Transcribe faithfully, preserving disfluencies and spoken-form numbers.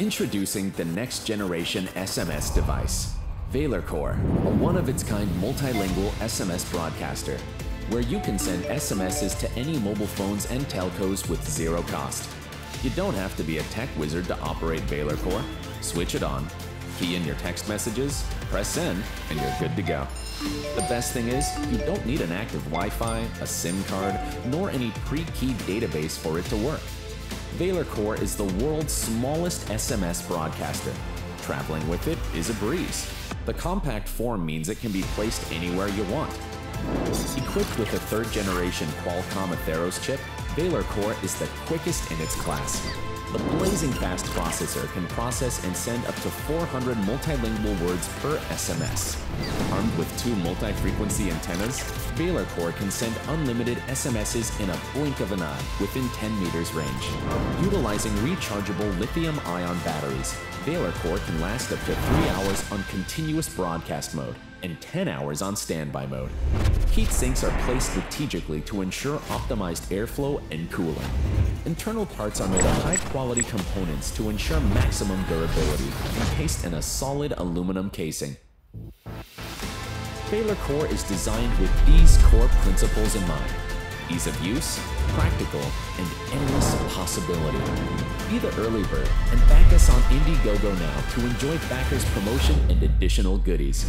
Introducing the next generation S M S device, Veylor Core, a one-of-its-kind multilingual S M S broadcaster, where you can send S M Ses to any mobile phones and telcos with zero cost. You don't have to be a tech wizard to operate Veylor Core. Switch it on, key in your text messages, press send, and you're good to go. The best thing is, you don't need an active Wi-Fi, a SIM card, nor any pre-keyed database for it to work. Veylor Core is the world's smallest S M S broadcaster. Traveling with it is a breeze. The compact form means it can be placed anywhere you want. Equipped with a third-generation Qualcomm Atheros chip, Veylor Core is the quickest in its class. The blazing fast processor can process and send up to four hundred multilingual words per S M S. Armed with two multi-frequency antennas, Veylor Core can send unlimited S M Ses in a blink of an eye within ten meters range. Utilizing rechargeable lithium-ion batteries, Veylor Core can last up to three hours on continuous broadcast mode and ten hours on standby mode. Heat sinks are placed strategically to ensure optimized airflow and cooling. Internal parts are made of high-quality components to ensure maximum durability, encased in a solid aluminum casing. Veylor Core is designed with these core principles in mind: ease of use, practical, and endless possibility. Be the early bird and back us on Indiegogo now to enjoy backers' promotion and additional goodies.